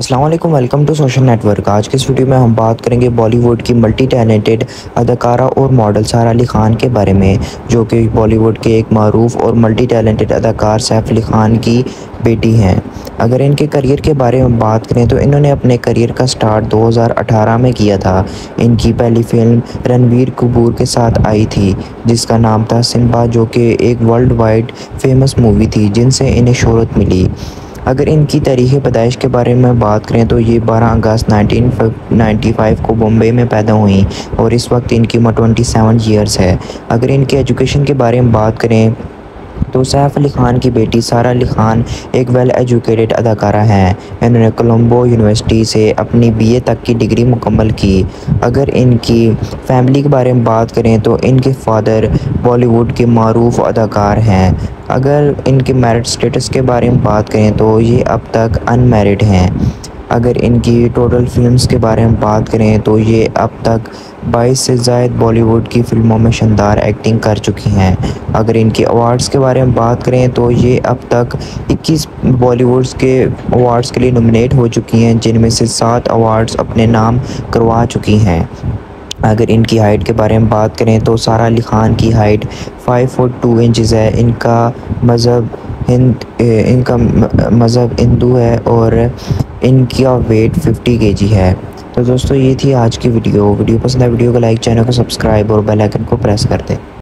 अस्सलाम वालेकुम, welcome to social network. आज के इस वीडियो में हम बात करेंगे बॉलीवुड की मल्टी टैलेंटेड अदाकारा और मॉडल सारा अली ख़ान के बारे में, जो कि बॉलीवुड के एक मरूफ और मल्टी टैलेंटेड अदाकार सैफ अली ख़ान की बेटी हैं। अगर इनके करियर के बारे में बात करें तो इन्होंने अपने करियर का स्टार्ट 2018 में किया था। इनकी पहली फिल्म रणवीर कपूर के साथ आई थी जिसका नाम था सिम्बा, जो कि एक वर्ल्ड वाइड फेमस मूवी थी जिनसे इन्हें शोहरत मिली। अगर इनकी तारीख़ पैदाइश के बारे में बात करें तो ये 12 अगस्त 1995 को बॉम्बे में पैदा हुई और इस वक्त इनकी उम्र 27 ईयर्स है। अगर इनके एजुकेशन के बारे में बात करें तो सैफ अली ख़ान की बेटी सारा अली ख़ान एक वेल एजुकेटेड अदाकारा हैं। इन्होंने कोलंबो यूनिवर्सिटी से अपनी बीए तक की डिग्री मुकम्मल की। अगर इनकी फैमिली के बारे में बात करें तो इनके फादर बॉलीवुड के मरूफ अदाकार हैं। अगर इनके मैरिड स्टेटस के बारे में बात करें तो ये अब तक अनमैरिड हैं। अगर इनकी टोटल फिल्म्स के बारे में बात करें तो ये अब तक 22 से ज़ायद बॉलीवुड की फ़िल्मों में शानदार एक्टिंग कर चुकी हैं। अगर इनके अवार्ड्स के बारे में बात करें तो ये अब तक 21 बॉलीवुड के अवार्ड्स के लिए नॉमिनेट हो चुकी हैं, जिनमें से 7 अवार्ड्स अपने नाम करवा चुकी हैं। अगर इनकी हाइट के बारे में बात करें तो सारा अली ख़ान की हाइट 5 फुट 2 इंचज़ है। इनका मज़हब हिंदू है और इनका वेट 50 kg है। तो दोस्तों ये थी आज की वीडियो पसंद है वीडियो को लाइक, चैनल को सब्सक्राइब और बेल आइकन को प्रेस कर दें।